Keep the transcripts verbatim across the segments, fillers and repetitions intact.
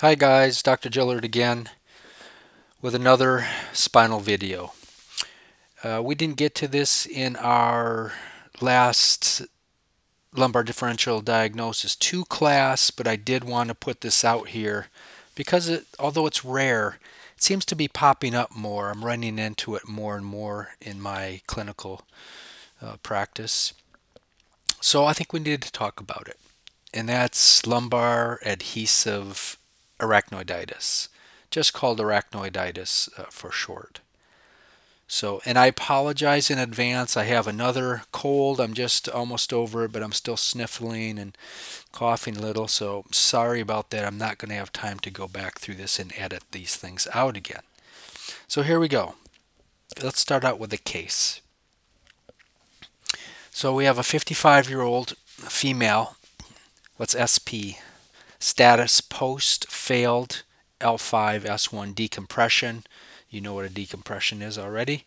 Hi guys, Doctor Gillard again with another spinal video. Uh, we didn't get to this in our last lumbar differential diagnosis two class, but I did want to put this out here because it, although it's rare, it seems to be popping up more. I'm running into it more and more in my clinical uh, practice. So I think we needed to talk about it, and that's lumbar adhesive arachnoiditis, just called arachnoiditis uh, for short. So, and I apologize in advance. I have another cold. I'm just almost over it, but I'm still sniffling and coughing a little. So sorry about that. I'm not going to have time to go back through this and edit these things out again. So here we go. Let's start out with the case. So we have a fifty-five-year-old female. What's S P? Status post failed L five S one decompression. You know what a decompression is already.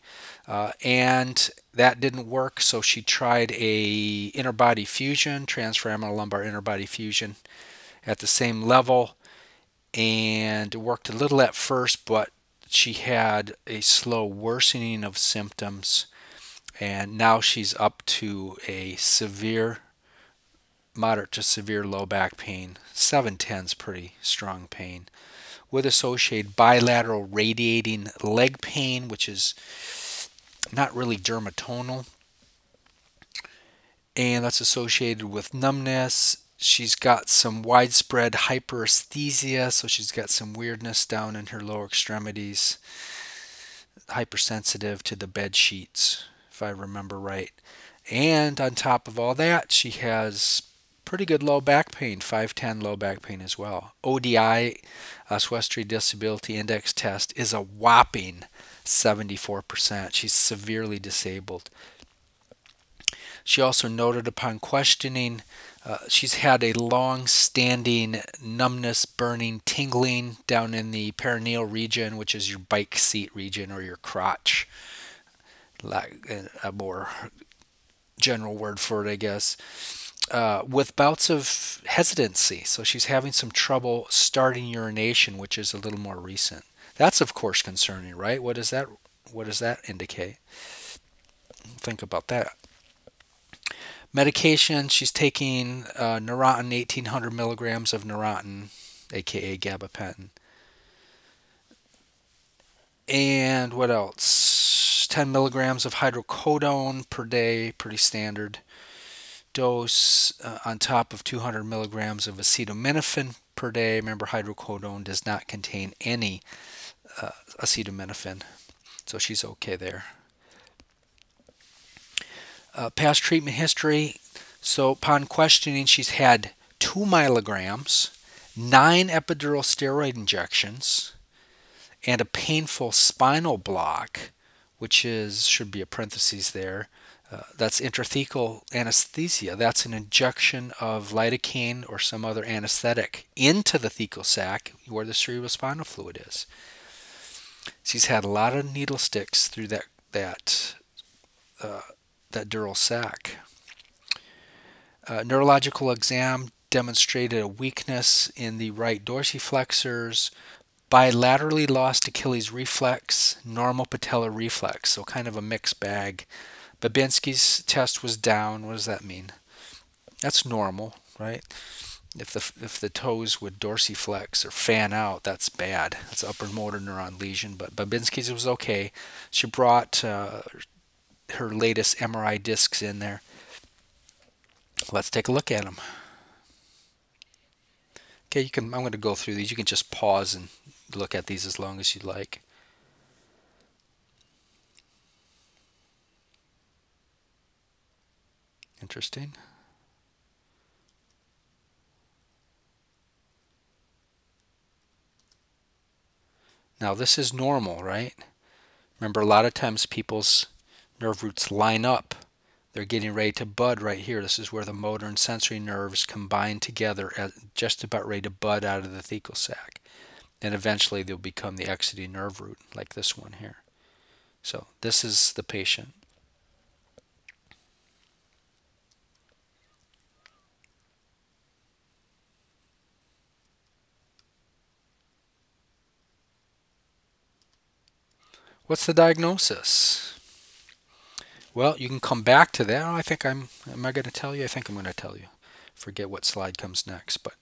Uh, and that didn't work, so she tried a interbody fusion, transforaminal lumbar interbody fusion at the same level, and it worked a little at first, but she had a slow worsening of symptoms, and now she's up to a severe moderate to severe low back pain, seven tenths pretty strong pain, with associated bilateral radiating leg pain, which is not really dermatonal, and that's associated with numbness. She's got some widespread hyperesthesia, so she's got some weirdness down in her lower extremities, hypersensitive to the bed sheets, if I remember right. And on top of all that, she has pretty good low back pain, five ten low back pain as well. O D I, Oswestry Disability Index test, is a whopping seventy-four percent. She's severely disabled. She also noted upon questioning, uh, she's had a long-standing numbness, burning, tingling down in the perineal region, which is your bike seat region or your crotch. Like a more general word for it, I guess. Uh, with bouts of hesitancy, so she's having some trouble starting urination, which is a little more recent. That's of course concerning, right? What does that what does that indicate? Think about that. Medication, she's taking uh, Neurontin, eighteen hundred milligrams of Neurontin, aka gabapentin. And what else? ten milligrams of hydrocodone per day, pretty standard dose, uh, on top of two hundred milligrams of acetaminophen per day. Remember, hydrocodone does not contain any uh, acetaminophen, so she's okay there. Uh, past treatment history, so upon questioning, she's had two myelograms, nine epidural steroid injections, and a painful spinal block, which is, should be a parenthesis there, Uh, that's intrathecal anesthesia. That's an injection of lidocaine or some other anesthetic into the thecal sac where the cerebrospinal fluid is. She's had a lot of needle sticks through that that uh, that dural sac. Uh, neurological exam demonstrated a weakness in the right dorsiflexors, bilaterally lost Achilles reflex, normal patella reflex, so kind of a mixed bag. Babinski's test was down. What does that mean? That's normal, right? If the, if the toes would dorsiflex or fan out, that's bad. That's upper motor neuron lesion, but Babinski's was okay. She brought uh, her latest M R I discs in there. Let's take a look at them. Okay, you can, I'm going to go through these. You can just pause and look at these as long as you'd like. Interesting. Now this is normal, right? Remember, a lot of times people's nerve roots line up. They're getting ready to bud right here. This is where the motor and sensory nerves combine together at just about ready to bud out of the thecal sac. And eventually they'll become the exiting nerve root, like this one here. So this is the patient. What's the diagnosis? Well, you can come back to that. Oh, I think I'm, am I going to tell you? I think I'm going to tell you. Forget what slide comes next, but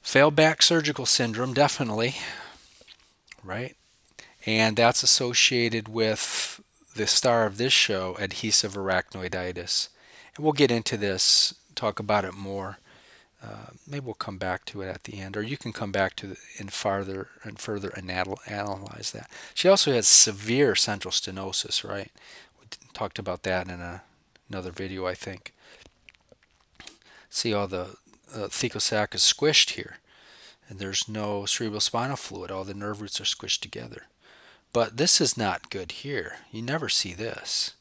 failed back surgical syndrome, definitely, right? And that's associated with the star of this show, adhesive arachnoiditis. And we'll get into this, talk about it more. Uh, maybe we'll come back to it at the end, or you can come back to it and farther and further and analyze that. She also has severe central stenosis, right? We talked about that in a, another video, I think. See all the uh, thecal sac is squished here, and there's no cerebrospinal fluid. All the nerve roots are squished together. But this is not good here. You never see this,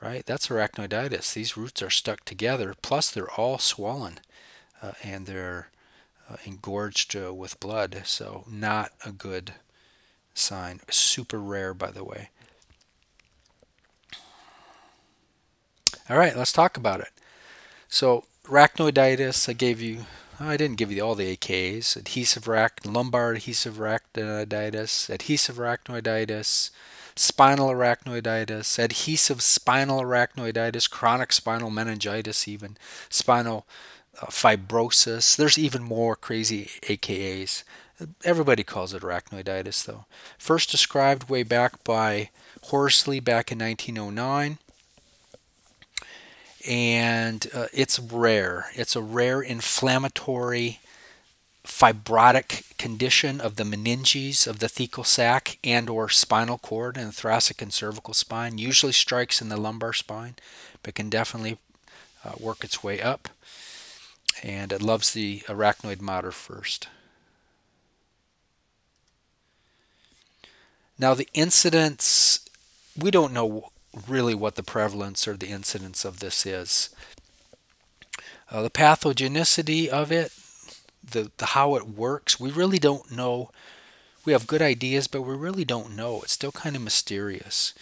right? That's arachnoiditis. These roots are stuck together, plus they're all swollen. Uh, and they're uh, engorged uh, with blood, so not a good sign. Super rare, by the way. All right, let's talk about it. So arachnoiditis, I gave you, I didn't give you all the A K As. Adhesive arach, lumbar adhesive arachnoiditis, adhesive arachnoiditis, spinal arachnoiditis, adhesive spinal arachnoiditis, chronic spinal meningitis even, spinal Uh, fibrosis. There's even more crazy A K As. Everybody calls it arachnoiditis, though. First described way back by Horsley back in nineteen oh nine, and uh, it's rare. It's a rare inflammatory fibrotic condition of the meninges of the thecal sac and or spinal cord and thoracic and cervical spine. Usually strikes in the lumbar spine, but can definitely uh, work its way up. And it loves the arachnoid mater first. Now the incidence, we don't know really what the prevalence or the incidence of this is. Uh, the pathogenicity of it, the, the how it works, we really don't know. We have good ideas, but we really don't know. It's still kind of mysterious.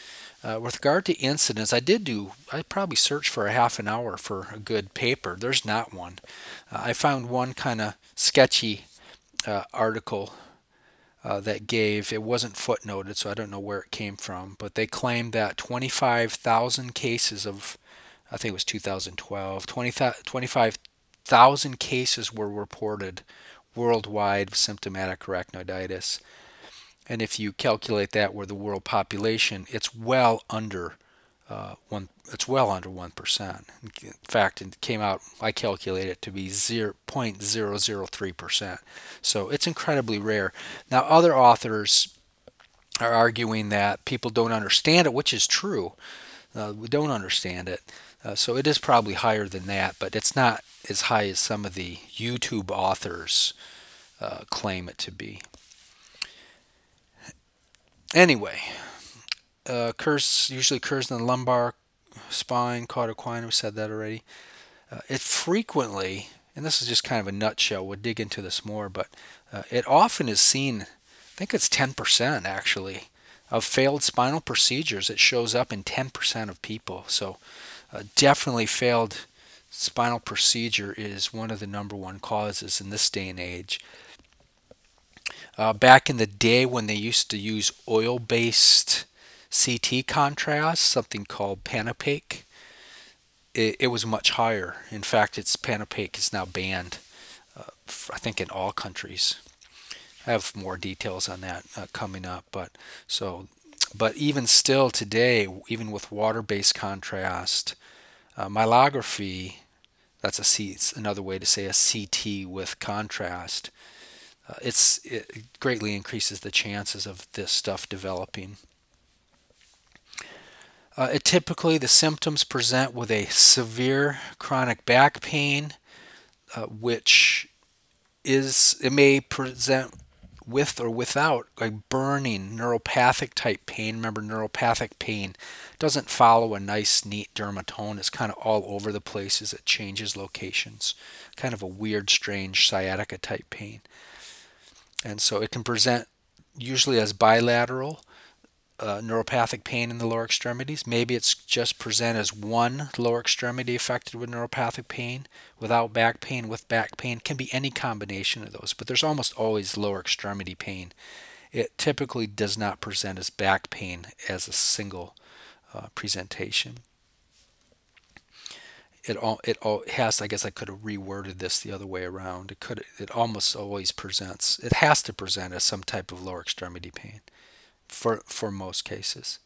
Uh, with regard to incidents, I did do, I probably searched for a half an hour for a good paper. There's not one. Uh, I found one kind of sketchy uh, article uh, that gave, it wasn't footnoted, so I don't know where it came from, but they claimed that twenty-five thousand cases of, I think it was two thousand twelve, twenty-five thousand cases were reported worldwide of symptomatic arachnoiditis. And if you calculate that with the world population, it's well under uh, one. It's well under one percent. In fact, it came out. I calculate it to be zero point zero zero three percent. So it's incredibly rare. Now, other authors are arguing that people don't understand it, which is true. Uh, we don't understand it. Uh, so it is probably higher than that, but it's not as high as some of the YouTube authors uh, claim it to be. Anyway, uh, occurs, usually occurs in the lumbar spine, cauda equina, we said that already. Uh, it frequently, and this is just kind of a nutshell, we'll dig into this more, but uh, it often is seen, I think it's ten percent actually, of failed spinal procedures. It shows up in ten percent of people. So uh, definitely failed spinal procedure is one of the number one causes in this day and age. Uh, back in the day when they used to use oil-based C T contrast, something called Panopaque, it, it was much higher. In fact, it's Panopaque is now banned, uh, I think, in all countries. I have more details on that uh, coming up, but so, but even still today, even with water-based contrast, uh, myelography, that's a C, it's another way to say a C T with contrast. Uh, it's, it greatly increases the chances of this stuff developing. Uh, it typically, the symptoms present with a severe chronic back pain, uh, which is, it may present with or without a burning neuropathic type pain. Remember, neuropathic pain doesn't follow a nice, neat dermatone. It's kind of all over the place as it changes locations. Kind of a weird, strange sciatica type pain. And so it can present usually as bilateral uh, neuropathic pain in the lower extremities. Maybe it's just present as one lower extremity affected with neuropathic pain, without back pain, with back pain. It can be any combination of those, but there's almost always lower extremity pain it typically does not present as back pain as a single uh, presentation. It all, it all has, I guess I could have reworded this the other way around. It could, it almost always presents, it has to present as some type of lower extremity pain for, for most cases.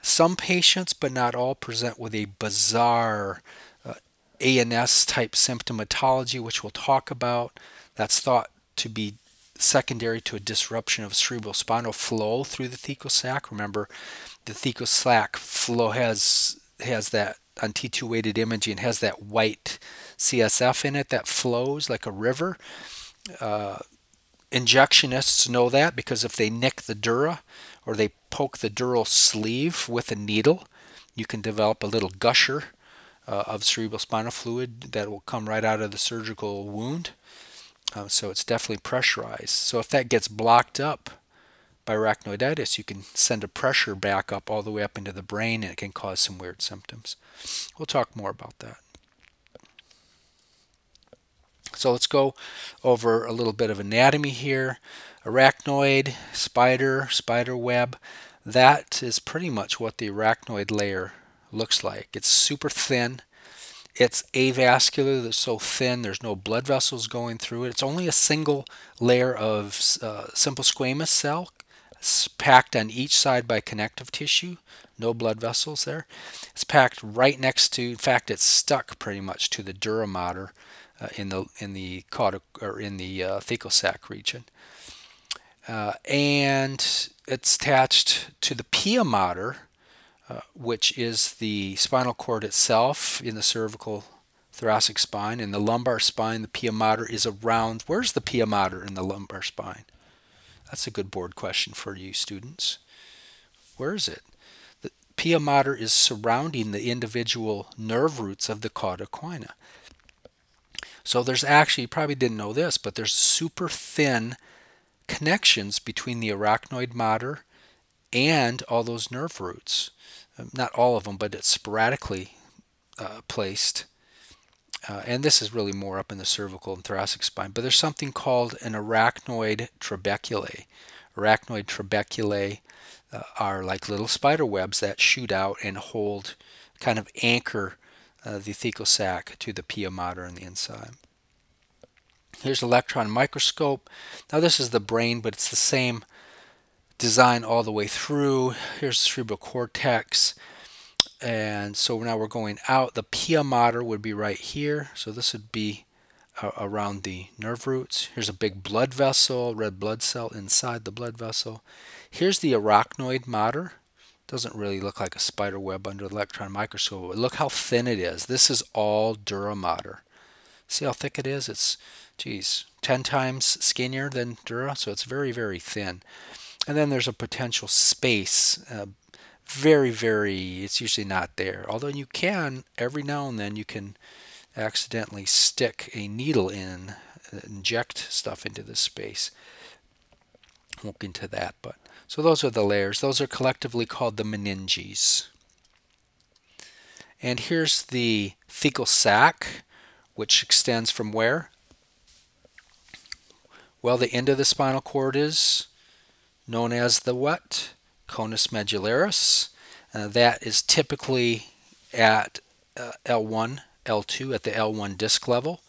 Some patients, but not all, present with a bizarre uh, A N S type symptomatology, which we'll talk about. That's thought to be secondary to a disruption of cerebrospinal flow through the thecal sac. Remember, the thecal sac flow has, has that on T two weighted imaging, has that white C S F in it that flows like a river. Uh, injectionists know that because if they nick the dura or they poke the dural sleeve with a needle, you can develop a little gusher uh, of cerebrospinal fluid that will come right out of the surgical wound. Um, so it's definitely pressurized. So if that gets blocked up by arachnoiditis, you can send a pressure back up all the way up into the brain, and it can cause some weird symptoms. We'll talk more about that. So let's go over a little bit of anatomy here. Arachnoid, spider, spider web, that is pretty much what the arachnoid layer looks like. It's super thin. It's avascular, that's so thin, there's no blood vessels going through it. It's only a single layer of uh, simple squamous cell packed on each side by connective tissue. No blood vessels there. It's packed right next to, in fact, it's stuck pretty much to the dura mater uh, in the in the cauda or in the uh, thecal sac region. Uh, and it's attached to the pia mater, Uh, which is the spinal cord itself in the cervical thoracic spine. In the lumbar spine, the pia mater is around. Where's the pia mater in the lumbar spine? That's a good board question for you students. Where is it? The pia mater is surrounding the individual nerve roots of the cauda equina. So there's actually, you probably didn't know this, but there's super thin connections between the arachnoid mater and all those nerve roots. Not all of them, but it's sporadically uh, placed. Uh, and this is really more up in the cervical and thoracic spine. But there's something called an arachnoid trabeculae. Arachnoid trabeculae uh, are like little spider webs that shoot out and hold, kind of anchor uh, the thecal sac to the pia mater on the inside. Here's an electron microscope. Now this is the brain, but it's the same design all the way through. Here's the cerebral cortex, and so now we're going out. The pia mater would be right here, so this would be uh, around the nerve roots. Here's a big blood vessel, red blood cell inside the blood vessel. Here's the arachnoid mater. Doesn't really look like a spider web under the electron microscope, but look how thin it is. This is all dura mater. See how thick it is? It's, geez, ten times skinnier than dura, so it's very, very thin. And then there's a potential space, uh, very, very, it's usually not there. Although you can, every now and then, you can accidentally stick a needle in, inject stuff into this space. We'll get into that, but. So those are the layers. Those are collectively called the meninges. And here's the thecal sac, which extends from where? Well, the end of the spinal cord is known as the what? Conus medullaris. Uh, that is typically at uh, L one, L two, at the L one disc level.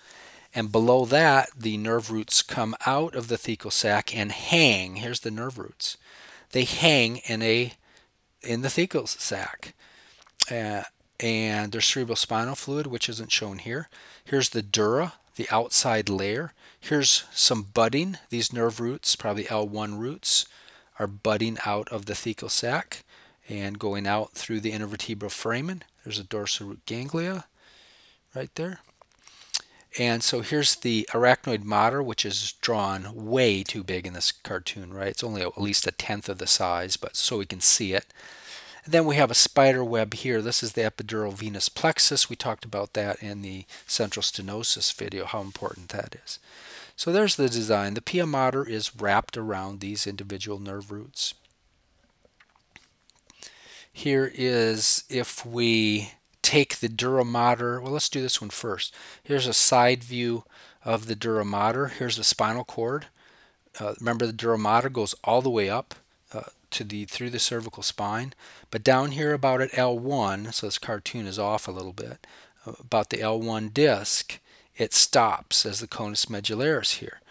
And below that, the nerve roots come out of the thecal sac and hang. Here's the nerve roots. They hang in a in the thecal sac. Uh, and there's cerebrospinal fluid, which isn't shown here. Here's the dura, the outside layer. Here's some budding. These nerve roots, probably L one roots, are budding out of the thecal sac and going out through the intervertebral foramen. There's a dorsal root ganglia right there. And so here's the arachnoid mater, which is drawn way too big in this cartoon, right? It's only at least a tenth of the size, but so we can see it. And then we have a spider web here. This is the epidural venous plexus. We talked about that in the central stenosis video, how important that is. So there's the design. The pia mater is wrapped around these individual nerve roots. Here is, if we take the dura mater, well, let's do this one first. Here's a side view of the dura mater. Here's the spinal cord Uh, remember, the dura mater goes all the way up uh, to the through the cervical spine, but down here about at L one, so this cartoon is off a little bit, uh, about the L one disc, it stops as the conus medullaris here.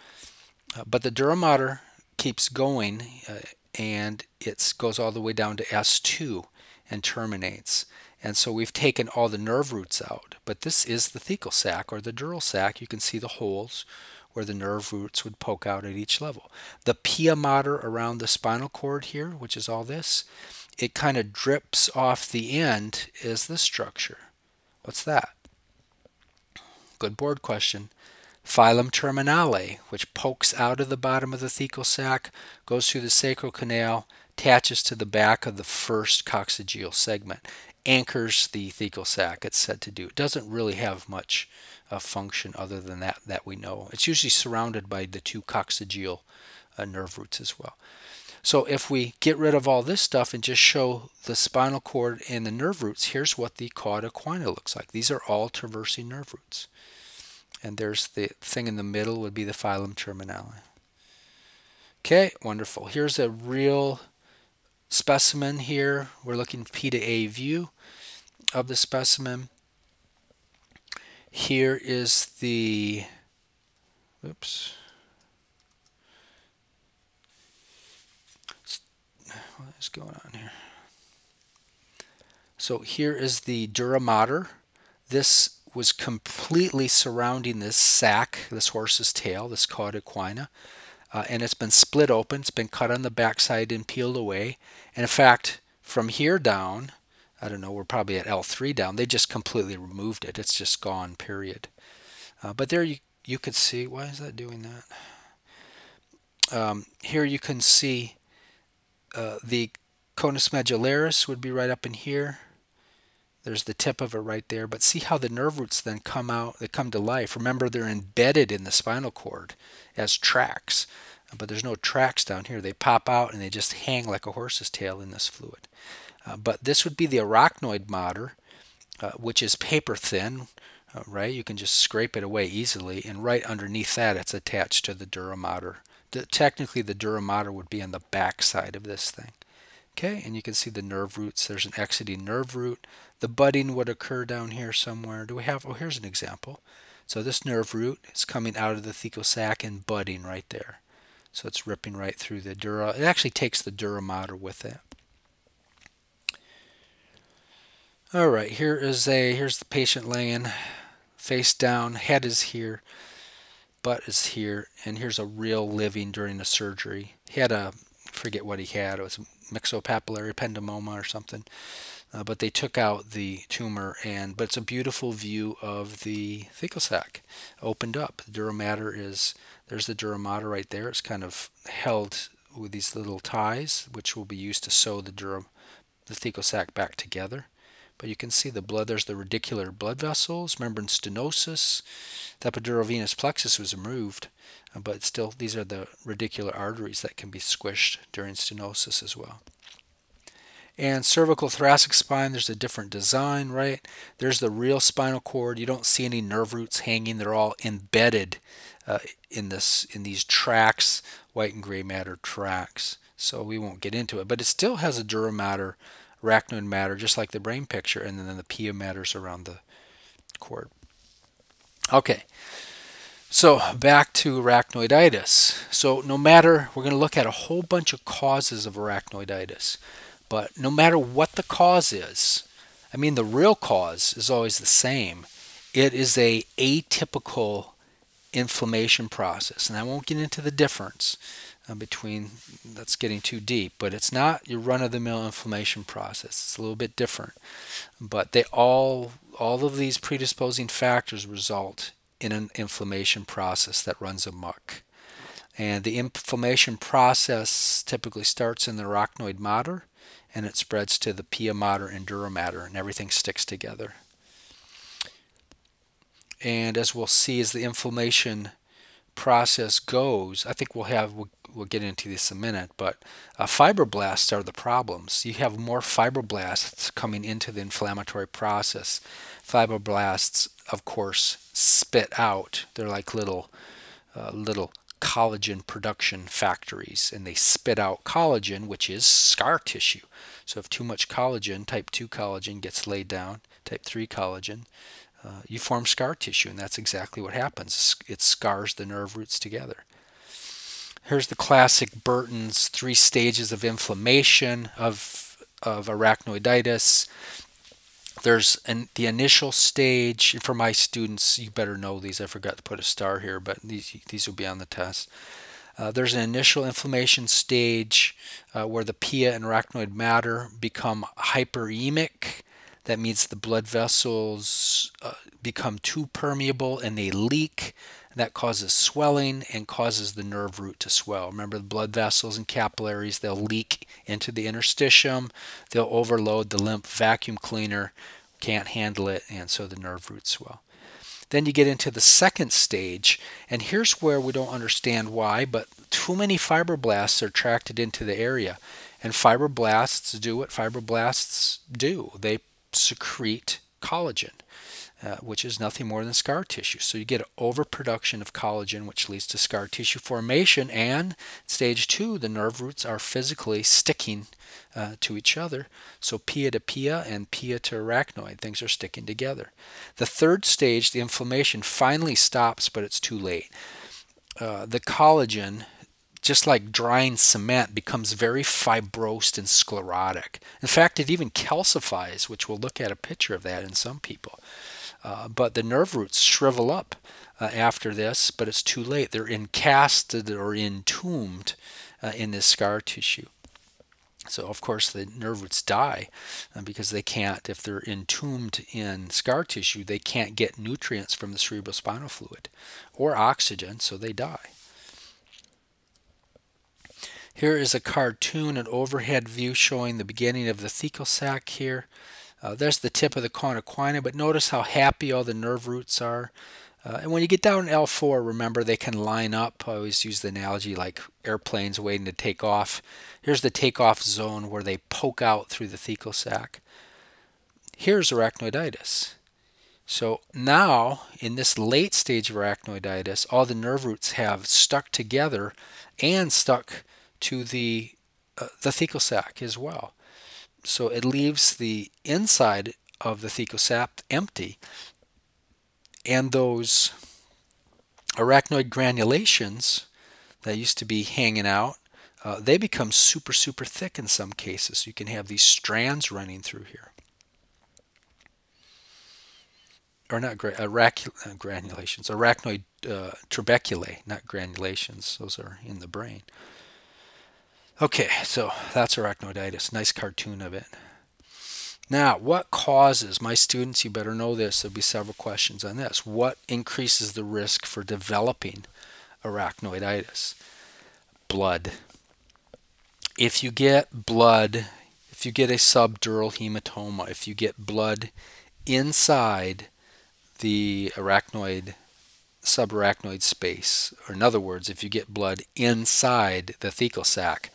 Uh, but the dura mater keeps going, uh, and it goes all the way down to S two and terminates. And so we've taken all the nerve roots out, but this is the thecal sac or the dural sac. You can see the holes where the nerve roots would poke out at each level. The pia mater around the spinal cord here, which is all this, it kind of drips off the end is this structure. What's that? Good board question. Filum terminale, which pokes out of the bottom of the thecal sac, goes through the sacral canal, attaches to the back of the first coccygeal segment, anchors the thecal sac, it's said to do. It doesn't really have much uh, function other than that that we know. It's usually surrounded by the two coccygeal uh, nerve roots as well. So if we get rid of all this stuff and just show the spinal cord and the nerve roots, here's what the cauda equina looks like. These are all traversing nerve roots. And there's the thing in the middle would be the filum terminale. Okay, wonderful. Here's a real specimen here. We're looking P to A view of the specimen. Here is the, oops. What is going on here? So here is the dura mater. This was completely surrounding this sac, this horse's tail, this cauda equina, uh, and it's been split open, it's been cut on the backside and peeled away. And in fact, from here down, I don't know, we're probably at L three down, they just completely removed it. It's just gone, period. Uh, but there you, you could see, why is that doing that? Um, here you can see uh, the conus medullaris would be right up in here. There's the tip of it right there, but see how the nerve roots then come out, they come to life. Remember, they're embedded in the spinal cord as tracts, but there's no tracts down here. They pop out and they just hang like a horse's tail in this fluid. Uh, but this would be the arachnoid mater, uh, which is paper thin, uh, right? You can just scrape it away easily, and right underneath that it's attached to the dura mater. The, technically, the dura mater would be on the back side of this thing. Okay, and you can see the nerve roots. There's an exiting nerve root. The budding would occur down here somewhere. Do we have, oh, here's an example. So this nerve root is coming out of the thecal sac and budding right there. So it's ripping right through the dura. It actually takes the dura mater with it. All right, here is a, here's the patient laying face down. Head is here, butt is here, and here's a real living during the surgery. He had a, forget what he had, it was mixopapillary ependymoma or something, uh, but they took out the tumor, and but it's a beautiful view of the thecal sac opened up. The dura mater is, there's the dura mater right there. It's kind of held with these little ties, which will be used to sew the dura, the thecal sac back together. But you can see the blood, there's the radicular blood vessels, membrane stenosis. The epidural venous plexus was removed, but still these are the radicular arteries that can be squished during stenosis as well. And cervical thoracic spine, there's a different design, right? There's the real spinal cord. You don't see any nerve roots hanging. They're all embedded uh, in, this, in these tracts, white and gray matter tracts. So we won't get into it, but it still has a dura mater, arachnoid matter, just like the brain picture, and then the pia matters around the cord. Okay, so back to arachnoiditis. So no matter, we're going to look at a whole bunch of causes of arachnoiditis, but no matter what the cause is, I mean, the real cause is always the same. It is a atypical inflammation process, and I won't get into the difference between, that's getting too deep, but it's not your run-of-the-mill inflammation process. It's a little bit different, but they all all of these predisposing factors result in an inflammation process that runs amok. And the inflammation process typically starts in the arachnoid mater, and it spreads to the pia mater and dura mater, and everything sticks together. And as we'll see, as the inflammation process goes, I think we'll have we'll, we'll get into this in a minute, but uh, fibroblasts are the problems. You have more fibroblasts coming into the inflammatory process. Fibroblasts, of course, spit out. They're like little uh, little collagen production factories, and they spit out collagen, which is scar tissue. So if too much collagen, type two collagen gets laid down, type three collagen, uh, you form scar tissue, and that's exactly what happens. It scars the nerve roots together. Here's the classic Burton's three stages of inflammation of, of arachnoiditis. There's an, the initial stage. For my students, you better know these. I forgot to put a star here, but these, these will be on the test. Uh, there's an initial inflammation stage uh, where the pia and arachnoid matter become hyperemic. That means the blood vessels uh, become too permeable and they leak. That causes swelling and causes the nerve root to swell. Remember, the blood vessels and capillaries, they'll leak into the interstitium, they'll overload the lymph vacuum cleaner, can't handle it, and so the nerve roots swell. Then you get into the second stage, and here's where we don't understand why, but too many fibroblasts are attracted into the area. And fibroblasts do what fibroblasts do. They secrete collagen. Uh, which is nothing more than scar tissue. So you get an overproduction of collagen, which leads to scar tissue formation, and stage two, the nerve roots are physically sticking uh, to each other. So pia to pia and pia to arachnoid, things are sticking together. The third stage, the inflammation, finally stops, but it's too late. Uh, the collagen, just like drying cement, becomes very fibrosed and sclerotic. In fact, it even calcifies, which we'll look at a picture of that in some people. Uh, but the nerve roots shrivel up uh, after this, but it's too late. They're encasted or entombed uh, in this scar tissue. So, of course, the nerve roots die uh, because they can't, if they're entombed in scar tissue, they can't get nutrients from the cerebrospinal fluid or oxygen, so they die. Here is a cartoon, an overhead view showing the beginning of the thecal sac here. Uh, there's the tip of the cauda equina, but notice how happy all the nerve roots are. Uh, and when you get down to L four, remember they can line up. I always use the analogy like airplanes waiting to take off. Here's the takeoff zone where they poke out through the thecal sac. Here's arachnoiditis. So now, in this late stage of arachnoiditis, all the nerve roots have stuck together and stuck to the, uh, the thecal sac as well. So it leaves the inside of the thecal sac empty, and those arachnoid granulations that used to be hanging out, uh, they become super, super thick in some cases. You can have these strands running through here. Or not gra uh, granulations, arachnoid uh, trabeculae, not granulations. Those are in the brain. Okay, so that's arachnoiditis. Nice cartoon of it. Now, what causes, my students, you better know this, there'll be several questions on this. What increases the risk for developing arachnoiditis? Blood. If you get blood, if you get a subdural hematoma, if you get blood inside the arachnoid subarachnoid space, or in other words, if you get blood inside the thecal sac,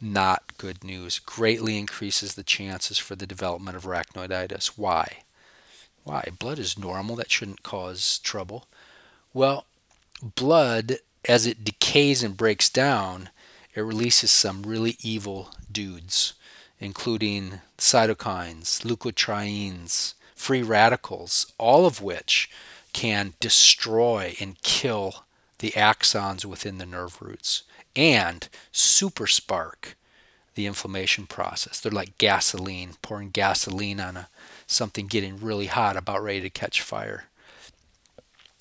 not good news. Greatly increases the chances for the development of arachnoiditis. Why? Why? Blood is normal. That shouldn't cause trouble. Well, blood, as it decays and breaks down, it releases some really evil dudes, including cytokines, leukotrienes, free radicals, all of which can destroy and kill the axons within the nerve roots and super spark the inflammation process. They're like gasoline, pouring gasoline on a, something getting really hot, about ready to catch fire.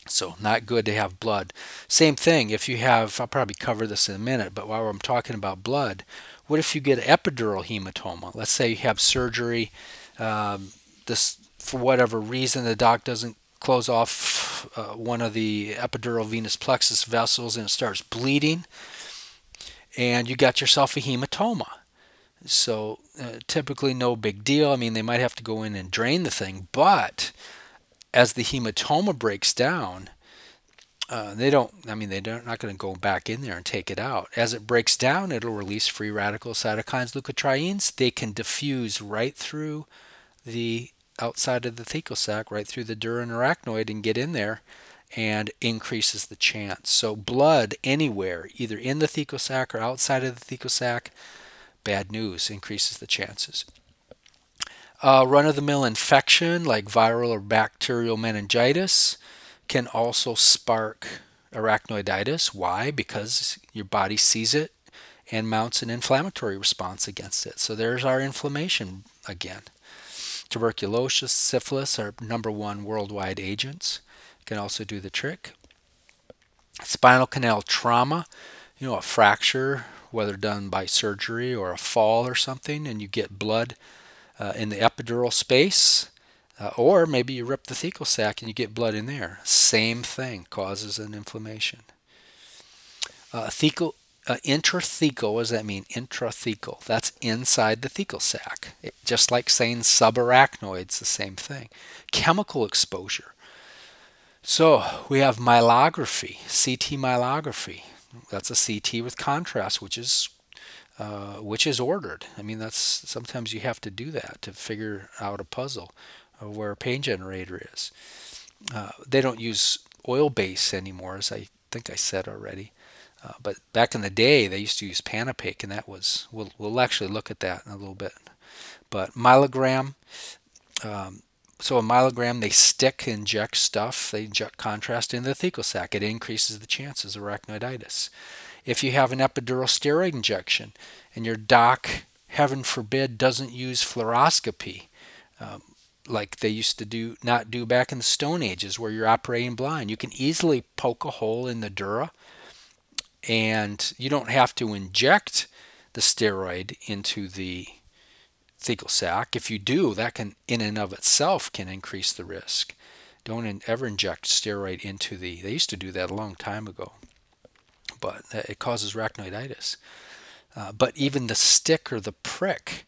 So not good to have blood. Same thing if you have, I'll probably cover this in a minute, but while I'm talking about blood, what if you get epidural hematoma? Let's say you have surgery, um, this, for whatever reason the doc doesn't close off uh, one of the epidural venous plexus vessels and it starts bleeding, and you got yourself a hematoma. So uh, typically no big deal. I mean, they might have to go in and drain the thing, but as the hematoma breaks down, uh, they don't, I mean, they're not going to go back in there and take it out. As it breaks down, it'll release free radicals, cytokines, leukotrienes. They can diffuse right through the outside of the thecal sac, right through the dura and arachnoid, and get in there and increases the chance. So blood anywhere, either in the thecal sac or outside of the thecal sac, bad news, increases the chances. Uh, run-of-the-mill infection like viral or bacterial meningitis can also spark arachnoiditis. Why? Because your body sees it and mounts an inflammatory response against it. So there's our inflammation again. Tuberculosis, syphilis are number one worldwide agents. Can also do the trick. Spinal canal trauma, you know, a fracture, whether done by surgery or a fall or something, and you get blood uh, in the epidural space, uh, or maybe you rip the thecal sac and you get blood in there. Same thing, causes an inflammation. Uh, thecal, uh, intrathecal, what does that mean? Intrathecal, that's inside the thecal sac. It, just like saying subarachnoid's the same thing. Chemical exposure. So we have myelography, C T myelography. That's a C T with contrast, which is uh, which is ordered. I mean, that's sometimes you have to do that to figure out a puzzle of where a pain generator is. Uh, they don't use oil base anymore, as I think I said already. Uh, but back in the day, they used to use Panopaque, and that was we'll we'll actually look at that in a little bit. But myelogram. Um, So a myelogram, they stick, inject stuff, they inject contrast into the thecal sac. It increases the chances of arachnoiditis. If you have an epidural steroid injection and your doc, heaven forbid, doesn't use fluoroscopy um, like they used to do, not do back in the Stone Ages where you're operating blind, you can easily poke a hole in the dura, and you don't have to inject the steroid into the thecal sac. If you do, that can in and of itself can increase the risk. Don't in, ever inject steroid into the, they used to do that a long time ago, but it causes arachnoiditis. Uh, but even the stick or the prick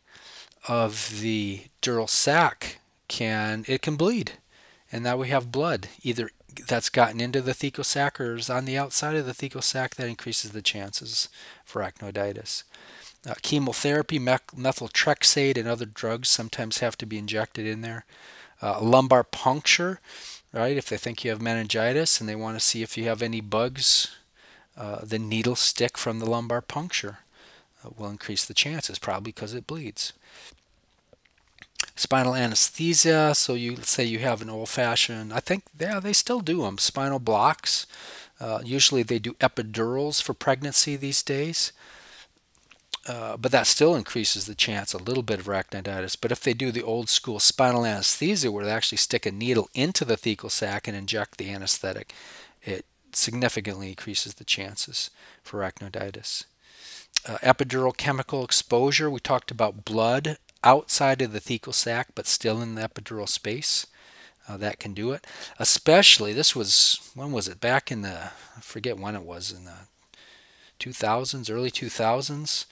of the dural sac can, it can bleed. And now we have blood, either that's gotten into the thecal sac or is on the outside of the thecal sac, that increases the chances for arachnoiditis. Uh, chemotherapy, methotrexate, and other drugs sometimes have to be injected in there. Uh, lumbar puncture, right? If they think you have meningitis and they want to see if you have any bugs, uh, the needle stick from the lumbar puncture uh, will increase the chances, probably because it bleeds. Spinal anesthesia, so you say you have an old-fashioned, I think, yeah, they still do them, spinal blocks. Uh, usually they do epidurals for pregnancy these days. Uh, but that still increases the chance a little bit of arachnoiditis. But if they do the old school spinal anesthesia where they actually stick a needle into the thecal sac and inject the anesthetic, it significantly increases the chances for arachnoiditis. Uh, epidural chemical exposure, we talked about blood outside of the thecal sac but still in the epidural space. Uh, that can do it. Especially, this was, when was it? Back in the, I forget when it was, in the two thousands, early two thousands,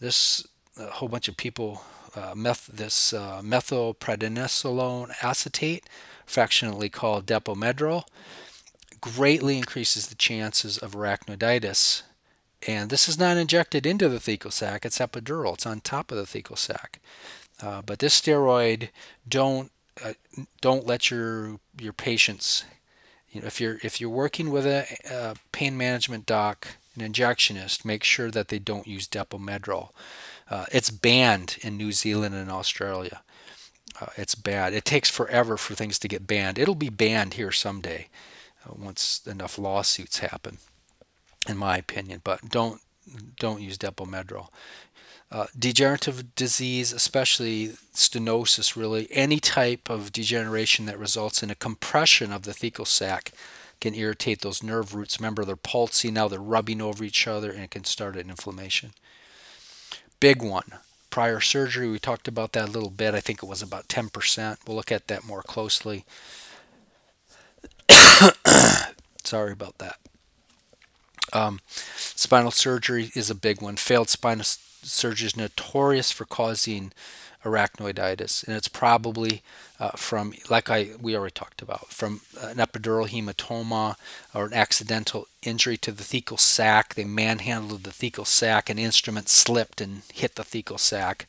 this a whole bunch of people, uh, meth, this uh, methylprednisolone acetate, affectionately called depomedrol, greatly increases the chances of arachnoiditis. And this is not injected into the thecal sac, it's epidural, it's on top of the thecal sac. Uh, but this steroid, don't uh, don't let your your patients, you know, if you're if you're working with a, a pain management doc, an injectionist, make sure that they don't use depomedrol. Uh, it's banned in New Zealand and Australia. Uh, it's bad. It takes forever for things to get banned. It'll be banned here someday uh, once enough lawsuits happen, in my opinion. But don't don't use depomedrol. Uh, degenerative disease, especially stenosis, really any type of degeneration that results in a compression of the thecal sac, can irritate those nerve roots. Remember, they're pulsy now, they're rubbing over each other, and it can start an inflammation. Big one, prior surgery. We talked about that a little bit. I think it was about ten percent. We'll look at that more closely. Sorry about that. Um, spinal surgery is a big one. Failed spinal surgery is notorious for causing arachnoiditis, and it's probably uh, from, like I we already talked about, from an epidural hematoma or an accidental injury to the thecal sac. They manhandled the thecal sac, an instrument slipped and hit the thecal sac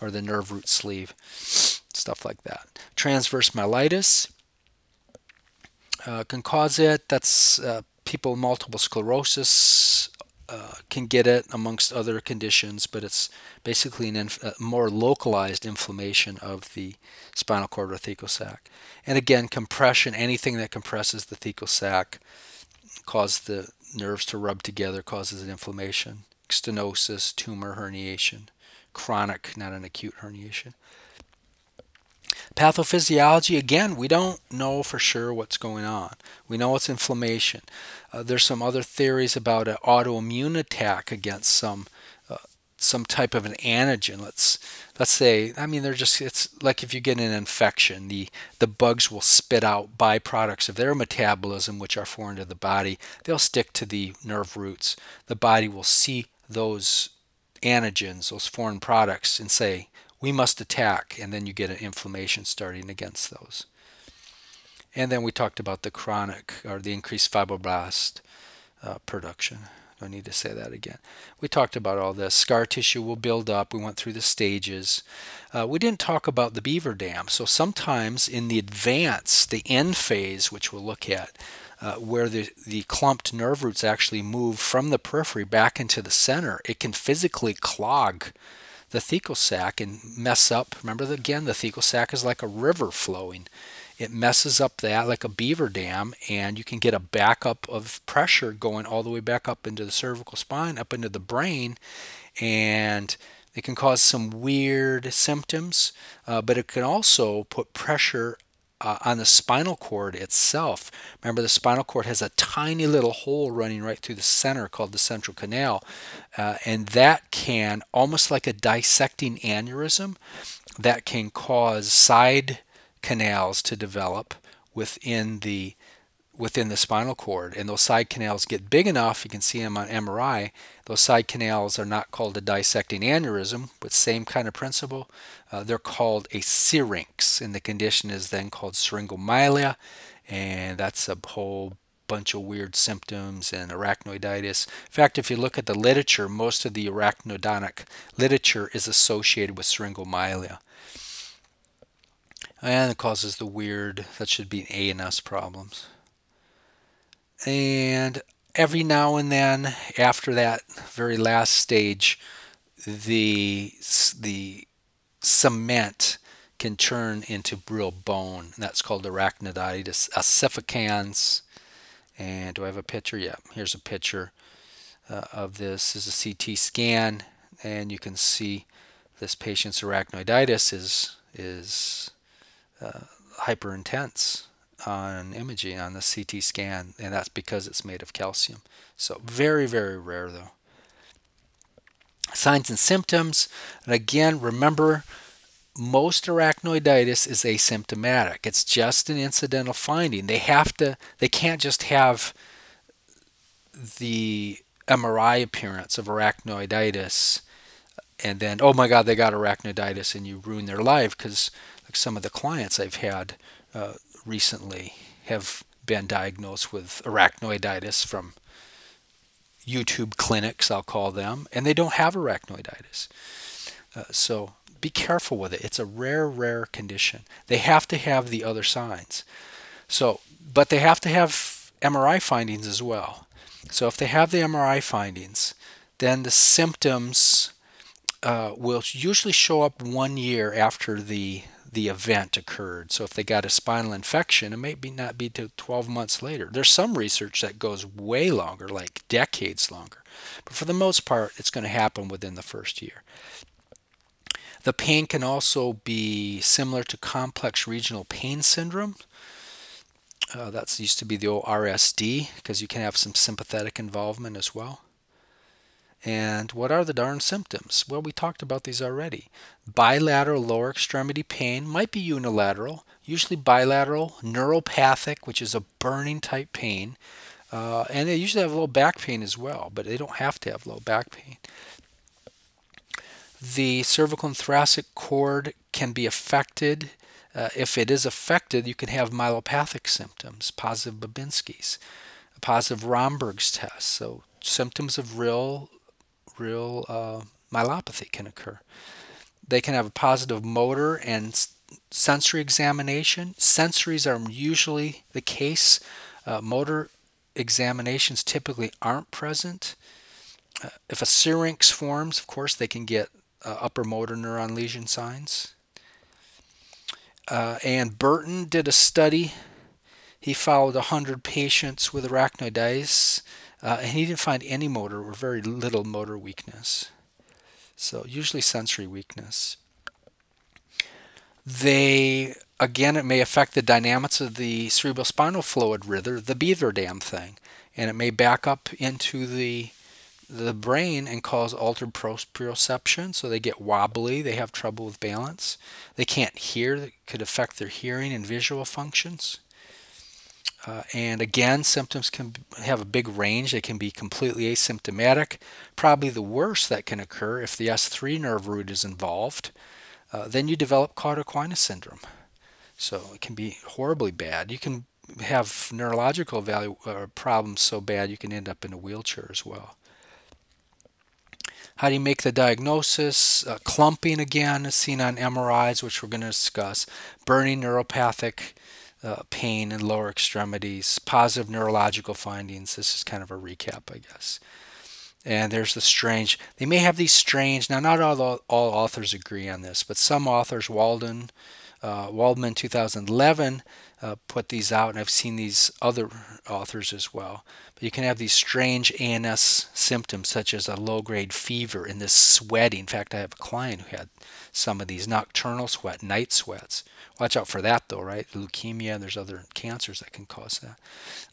or the nerve root sleeve, stuff like that. Transverse myelitis, uh, can cause it. That's uh, people, multiple sclerosis uh, can get it amongst other conditions, but it's basically an inf a more localized inflammation of the spinal cord or thecal sac. And again, compression, anything that compresses the thecal sac causes the nerves to rub together, causes an inflammation. Stenosis, tumor, herniation, chronic, not an acute herniation. Pathophysiology, again, we don't know for sure what's going on. We know it's inflammation. Uh, there's some other theories about an autoimmune attack against some uh, some type of an antigen. Let's let's say, I mean, they're just, it's like if you get an infection, the the bugs will spit out byproducts of their metabolism, which are foreign to the body. They'll stick to the nerve roots. The body will see those antigens, those foreign products, and say, we must attack, and then you get an inflammation starting against those. And then we talked about the chronic, or the increased fibroblast uh, production. No need to say that again. We talked about all this. Scar tissue will build up. We went through the stages. Uh, we didn't talk about the beaver dam. So sometimes in the advance, the end phase, which we'll look at, Uh, where the, the clumped nerve roots actually move from the periphery back into the center, it can physically clog the thecal sac and mess up. Remember, that, again, the thecal sac is like a river flowing. It messes up that like a beaver dam, and you can get a backup of pressure going all the way back up into the cervical spine, up into the brain, and it can cause some weird symptoms, uh, but it can also put pressure Uh, on the spinal cord itself. Remember, the spinal cord has a tiny little hole running right through the center called the central canal, uh, and that can, almost like a dissecting aneurysm, that can cause side canals to develop within the within the spinal cord, and those side canals get big enough, you can see them on M R I. Those side canals are not called a dissecting aneurysm, but same kind of principle. Uh, they're called a syrinx, and the condition is then called syringomyelia, and that's a whole bunch of weird symptoms and arachnoiditis. In fact, if you look at the literature, most of the arachnodonic literature is associated with syringomyelia. And it causes the weird, that should be an A and S problems. And every now and then, after that very last stage, the the cement can turn into real bone. And that's called arachnoiditis ossificans. And do I have a picture? Yeah, here's a picture uh, of this. This is a C T scan, and you can see this patient's arachnoiditis is is uh, hyper intense on imaging, on the C T scan, and that's because it's made of calcium. So very, very rare though. Signs and symptoms, and again, remember, most arachnoiditis is asymptomatic. It's just an incidental finding. They have to, they can't just have the M R I appearance of arachnoiditis and then, oh my God, they got arachnoiditis, and you ruin their life, because like some of the clients I've had uh, recently have been diagnosed with arachnoiditis from YouTube clinics, I'll call them, and they don't have arachnoiditis. Uh, so be careful with it. It's a rare, rare condition. They have to have the other signs. So, but they have to have M R I findings as well. So if they have the M R I findings, then the symptoms uh, will usually show up one year after the the event occurred. So if they got a spinal infection, it may be not be till twelve months later. There's some research that goes way longer, like decades longer. But for the most part, it's going to happen within the first year. The pain can also be similar to complex regional pain syndrome. Uh, that used to be the old R S D, because you can have some sympathetic involvement as well. And what are the darn symptoms? Well, we talked about these already. Bilateral lower extremity pain, might be unilateral, usually bilateral, neuropathic, which is a burning type pain. Uh, and they usually have low back pain as well, but they don't have to have low back pain. The cervical and thoracic cord can be affected. Uh, if it is affected, you can have myelopathic symptoms, positive Babinski's, positive Romberg's test. So symptoms of real real uh, myelopathy can occur. They can have a positive motor and sensory examination. Sensories are usually the case. Uh, motor examinations typically aren't present. Uh, if a syrinx forms, of course, they can get uh, upper motor neuron lesion signs. Uh, and Burton did a study. He followed one hundred patients with arachnoiditis, uh, and he didn't find any motor or very little motor weakness. So usually sensory weakness. They, again, it may affect the dynamics of the cerebrospinal fluid river, the beaver dam thing, and it may back up into the the brain and cause altered proprioception, so they get wobbly, they have trouble with balance. They can't hear, that could affect their hearing and visual functions. Uh, and again, symptoms can have a big range. They can be completely asymptomatic. Probably the worst that can occur if the S three nerve root is involved, uh, then you develop cauda equina syndrome. So it can be horribly bad. You can have neurological value, uh, problems so bad you can end up in a wheelchair as well. How do you make the diagnosis? Uh, clumping, again, is seen on M R Is, which we're going to discuss. Burning neuropathic Uh, pain in lower extremities, positive neurological findings. This is kind of a recap, I guess. And there's the strange. They may have these strange. Now, not all all authors agree on this, but some authors, Walden, uh, Waldman, two thousand eleven, uh, put these out, and I've seen these other authors as well. But you can have these strange A N S symptoms, such as a low-grade fever and this sweating. In fact, I have a client who had some of these nocturnal sweat, night sweats. Watch out for that, though, right? Leukemia, there's other cancers that can cause that.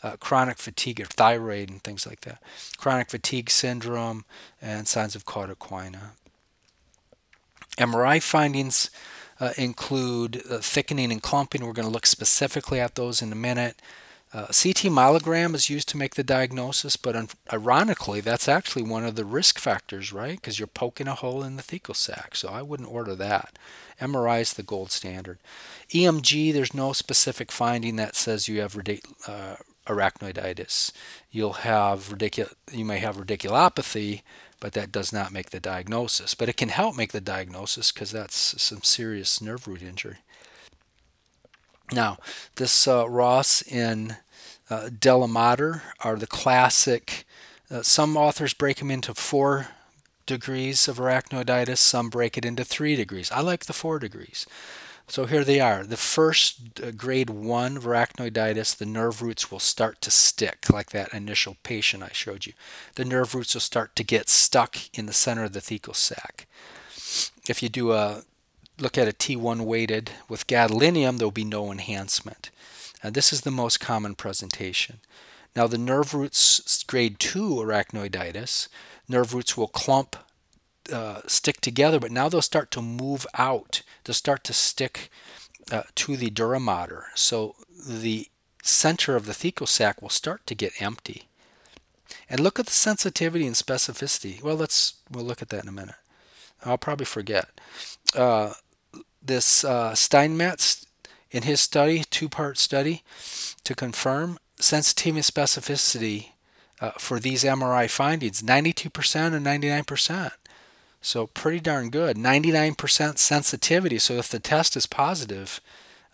Uh, chronic fatigue, or thyroid and things like that. Chronic fatigue syndrome and signs of cauda equina. M R I findings uh, include uh, thickening and clumping. We're going to look specifically at those in a minute. Uh, C T myelogram is used to make the diagnosis, but ironically, that's actually one of the risk factors, right? Because you're poking a hole in the thecal sac, so I wouldn't order that. M R I is the gold standard. E M G, there's no specific finding that says you have uh, arachnoiditis. You'll have ridicu- you may have radiculopathy, but that does not make the diagnosis. But it can help make the diagnosis because that's some serious nerve root injury. Now, this uh, Ross and uh, dura mater are the classic. Uh, some authors break them into four degrees of arachnoiditis. Some break it into three degrees. I like the four degrees. So here they are. The first uh, grade one of arachnoiditis, the nerve roots will start to stick, like that initial patient I showed you. The nerve roots will start to get stuck in the center of the thecal sac. If you do a look at a T one weighted with gadolinium, there will be no enhancement. And this is the most common presentation. Now the nerve roots, grade two arachnoiditis, nerve roots will clump, uh, stick together, but now they'll start to move out. They'll start to stick uh, to the dura mater. So the center of the thecal sac will start to get empty. And look at the sensitivity and specificity. Well, let's, we'll look at that in a minute. I'll probably forget. Uh, this uh, Steinmetz, in his study, two-part study, to confirm sensitivity and specificity uh, for these M R I findings, ninety-two percent and ninety-nine percent. So pretty darn good. ninety-nine percent sensitivity, so if the test is positive,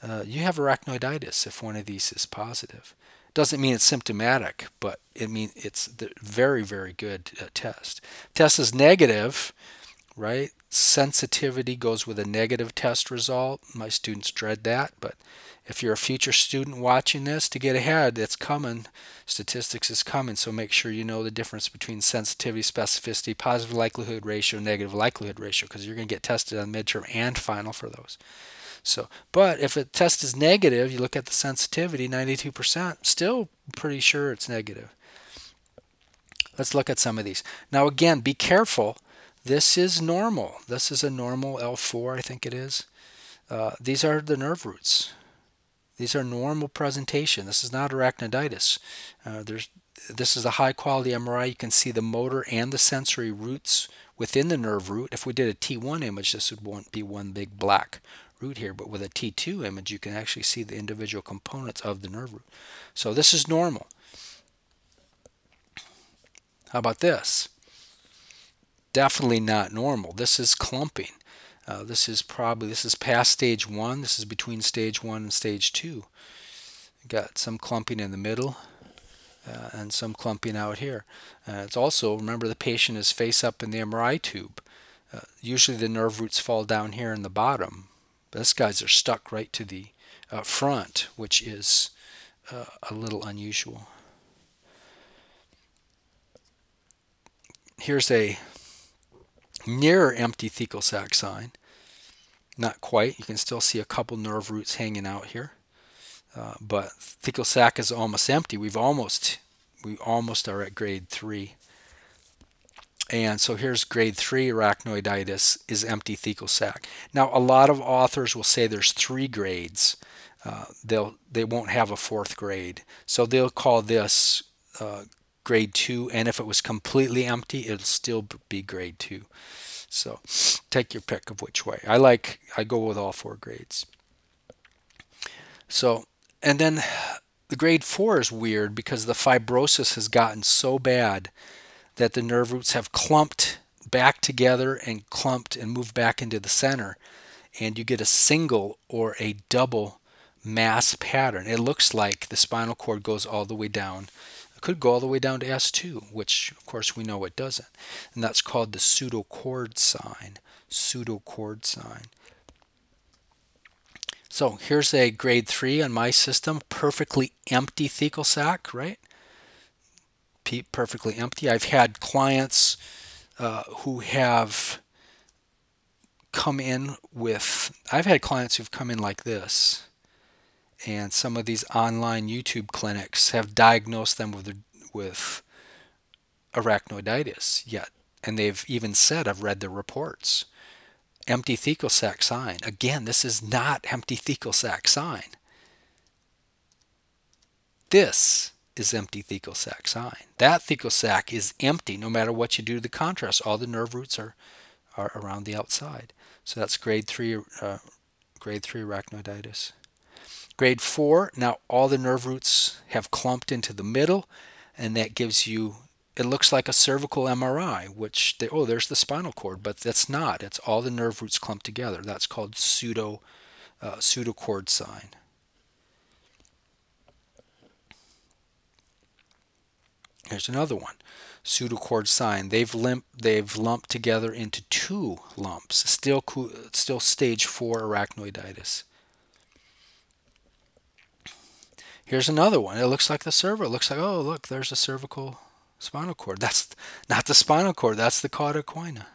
uh, you have arachnoiditis if one of these is positive. Doesn't mean it's symptomatic, but it means it's a very, very good uh, test. Test is negative, right? Sensitivity goes with a negative test result. My students dread that, but if you're a future student watching this, to get ahead, it's coming. Statistics is coming, so make sure you know the difference between sensitivity, specificity, positive likelihood ratio, negative likelihood ratio, because you're going to get tested on midterm and final for those. So, but if a test is negative, you look at the sensitivity, ninety-two percent, still pretty sure it's negative. Let's look at some of these. Now again, be careful. This is normal. This is a normal L four, I think it is. Uh, these are the nerve roots. These are normal presentation. This is not arachnoiditis. Uh, there's, this is a high-quality M R I. You can see the motor and the sensory roots within the nerve root. If we did a T one image, this would be one big black root here. But with a T two image, you can actually see the individual components of the nerve root. So this is normal. How about this? Definitely not normal. This is clumping. Uh, this is probably, this is past stage one. This is between stage one and stage two. Got some clumping in the middle uh, and some clumping out here. Uh, it's also, remember, the patient is face up in the M R I tube. Uh, usually the nerve roots fall down here in the bottom. But these guys are stuck right to the uh, front, which is uh, a little unusual. Here's a near empty thecal sac sign. Not quite. You can still see a couple nerve roots hanging out here. Uh, but thecal sac is almost empty. We've almost, we almost are at grade three. And so here's grade three arachnoiditis is empty thecal sac. Now a lot of authors will say there's three grades. Uh, they'll, they won't have a fourth grade. So they'll call this uh, grade two, and if it was completely empty, it'll still be grade two. So take your pick of which way. I like, I go with all four grades. So, and then the grade four is weird because the fibrosis has gotten so bad that the nerve roots have clumped back together and clumped and moved back into the center, and you get a single or a double mass pattern. It looks like the spinal cord goes all the way down. It could go all the way down to S two, which of course we know it doesn't, and that's called the pseudochord sign. Pseudochord sign. So here's a grade three on my system, perfectly empty thecal sac, right? Perfectly empty. I've had clients uh, who have come in with, I've had clients who've come in like this, and some of these online YouTube clinics have diagnosed them with with arachnoiditis yet, and they've even said, I've read the reports, empty thecal sac sign. Again, this is not empty thecal sac sign. This is empty thecal sac sign. That thecal sac is empty no matter what you do to the contrast. All the nerve roots are are around the outside. So that's grade three, uh, grade three arachnoiditis. Grade four, now all the nerve roots have clumped into the middle, and that gives you, it looks like a cervical M R I, which, they, oh, there's the spinal cord, but that's not. It's all the nerve roots clumped together. That's called pseudo, uh, pseudochord sign. Here's another one, pseudochord sign. They've, limp, they've lumped together into two lumps, still, still stage four arachnoiditis. Here's another one. It looks like the cervical. It looks like, oh, look, there's the cervical spinal cord. That's not the spinal cord. That's the cauda equina.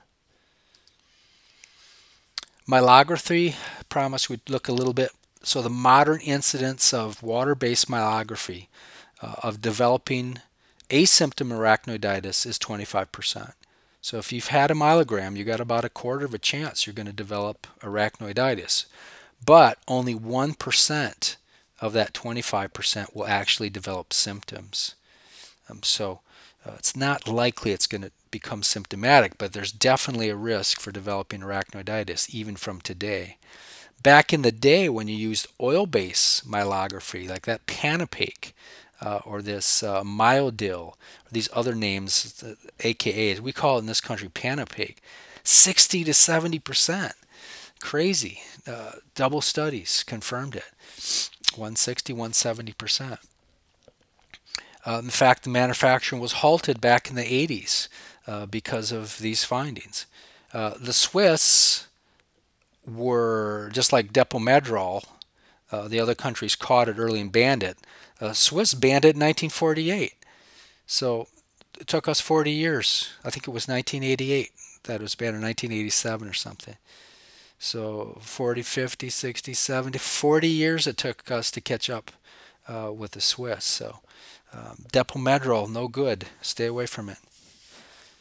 Myelography, promised we'd look a little bit. So the modern incidence of water-based myelography uh, of developing asymptom arachnoiditis is twenty-five percent. So if you've had a myelogram, you've got about a quarter of a chance you're going to develop arachnoiditis. But only one percent of that twenty-five percent will actually develop symptoms. Um, so uh, it's not likely it's going to become symptomatic, but there's definitely a risk for developing arachnoiditis, even from today. Back in the day when you used oil-based myelography, like that Panopaque, uh, or this uh, Myodil, or these other names, the A K As, we call it in this country Panopaque, sixty to seventy percent. Crazy. Uh, double studies confirmed it. one sixty, one seventy percent. Uh, in fact, the manufacturing was halted back in the eighties uh, because of these findings. Uh, the Swiss were, just like depomedrol, uh, the other countries caught it early and banned it. Uh, Swiss banned it in nineteen forty-eight. So it took us forty years. I think it was nineteen eighty-eight that it was banned, or nineteen eighty-seven or something. So forty, fifty, sixty, seventy, forty years it took us to catch up uh, with the Swiss. So um, depomedrol, no good. Stay away from it.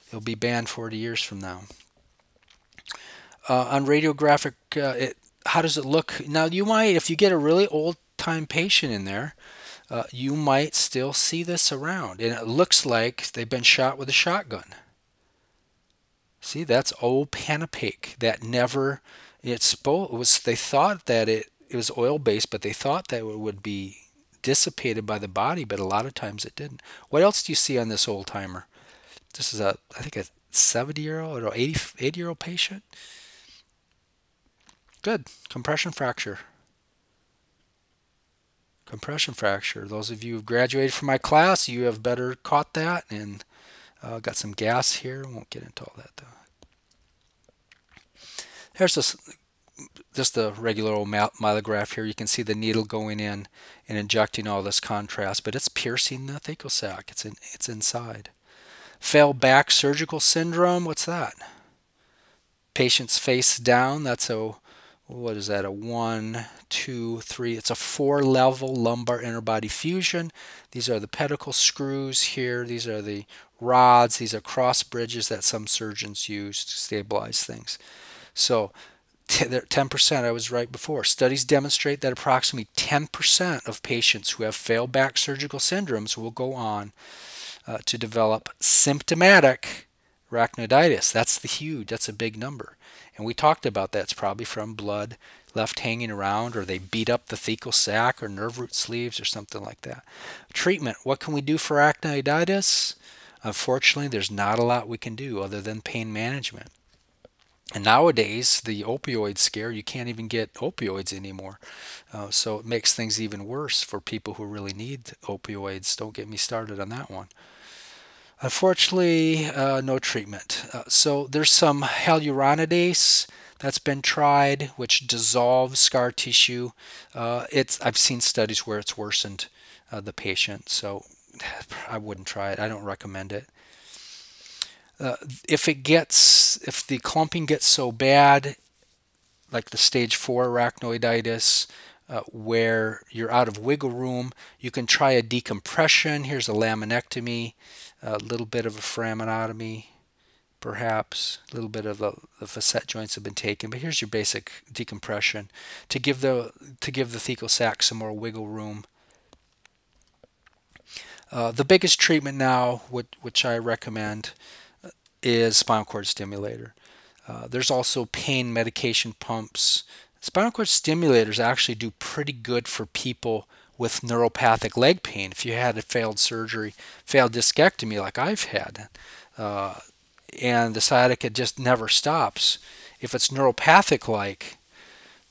It'll be banned forty years from now. Uh, on radiographic, uh, it, how does it look? Now you might, if you get a really old-time patient in there, uh, you might still see this around. And it looks like they've been shot with a shotgun. See, that's old Panopaque that never... It's both, it was, they thought that it, it was oil-based, but they thought that it would be dissipated by the body, but a lot of times it didn't. What else do you see on this old-timer? This is, a I think, a seventy-year-old or eighty-year-old patient. Good. Compression fracture. Compression fracture. Those of you who've graduated from my class, you have better caught that. And uh, got some gas here. Won't get into all that though. Here's this, just the regular old myelograph here. You can see the needle going in and injecting all this contrast, but it's piercing the thecal sac. It's in, it's inside. Failed back surgical syndrome. What's that? Patient's face down. That's a, what is that, a one, two, three. It's a four-level lumbar interbody fusion. These are the pedicle screws here. These are the rods. These are cross bridges that some surgeons use to stabilize things. So ten percent, I was right before. Studies demonstrate that approximately ten percent of patients who have failed back surgical syndromes will go on uh, to develop symptomatic arachnoiditis. That's the huge, that's a big number. And we talked about that. It's probably from blood left hanging around, or they beat up the thecal sac or nerve root sleeves or something like that. Treatment, what can we do for arachnoiditis? Unfortunately, there's not a lot we can do other than pain management. And nowadays, the opioid scare, you can't even get opioids anymore. Uh, so it makes things even worse for people who really need opioids. Don't get me started on that one. Unfortunately, uh, no treatment. Uh, so there's some hyaluronidase that's been tried, which dissolves scar tissue. Uh, it's I've seen studies where it's worsened uh, the patient, so I wouldn't try it. I don't recommend it. Uh, if it gets, if the clumping gets so bad, like the stage four arachnoiditis, Uh, where you're out of wiggle room, you can try a decompression. Here's a laminectomy, a little bit of a foraminotomy, perhaps a little bit of the, the facet joints have been taken, but here's your basic decompression to give the to give the thecal sac some more wiggle room. Uh, the biggest treatment now, which, which I recommend, is spinal cord stimulator. Uh, there's also pain medication pumps. Spinal cord stimulators actually do pretty good for people with neuropathic leg pain. If you had a failed surgery, failed discectomy like I've had, uh, and the sciatica just never stops, if it's neuropathic-like,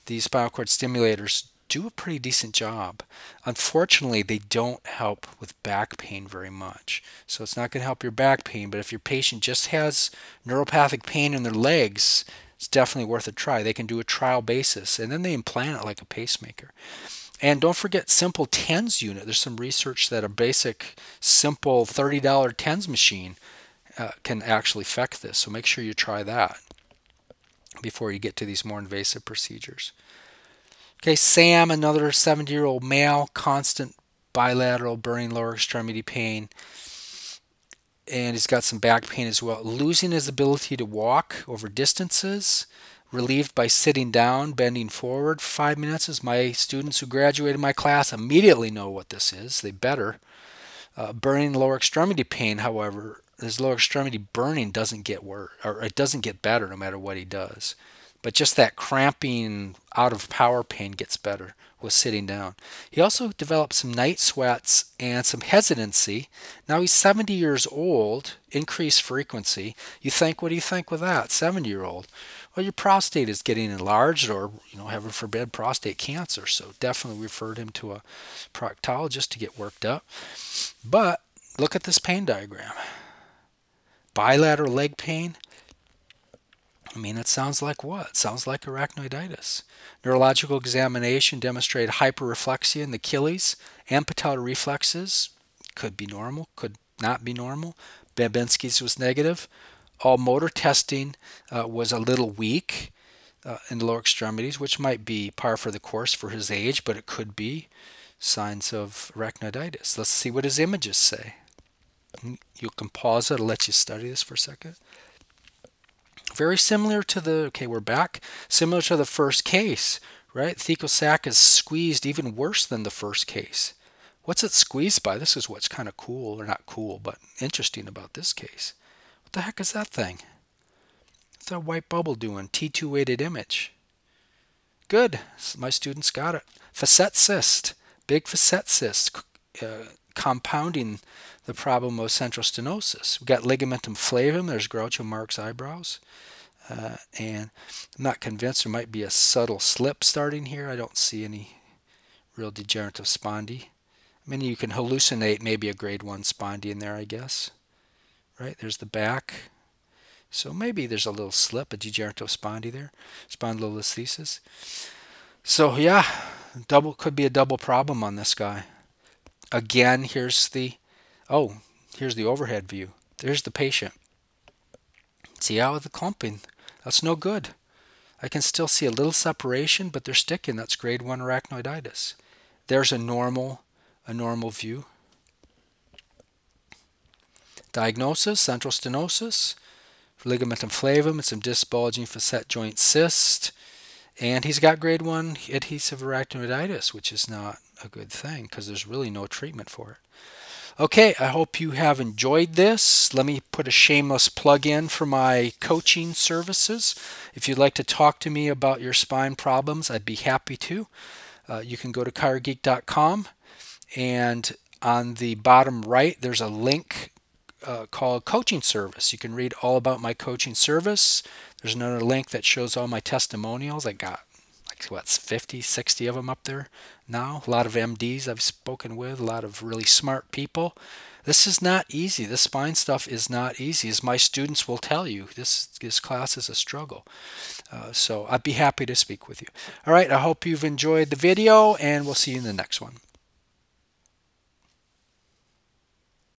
these spinal cord stimulators do a pretty decent job. Unfortunately, they don't help with back pain very much. So it's not going to help your back pain, but if your patient just has neuropathic pain in their legs, it's definitely worth a try. They can do a trial basis, and then they implant it like a pacemaker. And don't forget simple TENS unit. There's some research that a basic, simple thirty dollar TENS machine uh, can actually affect this. So make sure you try that before you get to these more invasive procedures. Okay, Sam, another seventy-year-old male, constant bilateral burning lower extremity pain. And he's got some back pain as well. Losing his ability to walk over distances, relieved by sitting down, bending forward for five minutes. As my students who graduated my class immediately know what this is. They better. Uh, burning lower extremity pain, however, his lower extremity burning doesn't get worse, or it doesn't get better no matter what he does. But just that cramping, out of power pain gets better with sitting down. He also developed some night sweats and some hesitancy. Now he's seventy years old, increased frequency. You think, what do you think with that, seventy-year-old? Well, your prostate is getting enlarged, or, you know, heaven forbid, prostate cancer. So definitely referred him to a proctologist to get worked up. But look at this pain diagram. Bilateral leg pain. I mean, it sounds like what? It sounds like arachnoiditis. Neurological examination demonstrated hyperreflexia in the Achilles and patellar reflexes. Could be normal, could not be normal. Babinski's was negative. All motor testing uh, was a little weak uh, in the lower extremities, which might be par for the course for his age, but it could be signs of arachnoiditis. Let's see what his images say. You can pause it. I'll let you study this for a second. Very similar to the, okay, we're back, similar to the first case, right? Thecal sac is squeezed even worse than the first case. What's it squeezed by? This is what's kind of cool, or not cool, but interesting about this case. What the heck is that thing? What's that white bubble doing? T two weighted image. Good. My students got it. Facet cyst. Big facet cyst. Uh, compounding the problem of central stenosis. We've got ligamentum flavum. There's Groucho Marx's eyebrows. Uh, and I'm not convinced there might be a subtle slip starting here. I don't see any real degenerative spondy. I mean, you can hallucinate maybe a grade one spondy in there, I guess. Right, there's the back. So maybe there's a little slip, a degenerative spondy there, spondylolisthesis. So yeah, double could be a double problem on this guy. Again, here's the, oh, here's the overhead view. There's the patient. See how the clumping? That's no good. I can still see a little separation, but they're sticking. That's grade one arachnoiditis. There's a normal, a normal view. Diagnosis, central stenosis, ligamentum flavum, and some disc bulging facet joint cyst. And he's got grade one adhesive arachnoiditis, which is not a good thing because there's really no treatment for it. Okay, I hope you have enjoyed this. Let me put a shameless plug in for my coaching services. If you'd like to talk to me about your spine problems, I'd be happy to. Uh, you can go to chirogeek dot com, and on the bottom right, there's a link Uh, called coaching service. You can read all about my coaching service. There's another link that shows all my testimonials. I got like what's fifty, sixty of them up there now. A lot of M Ds I've spoken with, a lot of really smart people. This is not easy. This spine stuff is not easy, as my students will tell you. This this class is a struggle. Uh, so I'd be happy to speak with you. All right, I hope you've enjoyed the video, and we'll see you in the next one.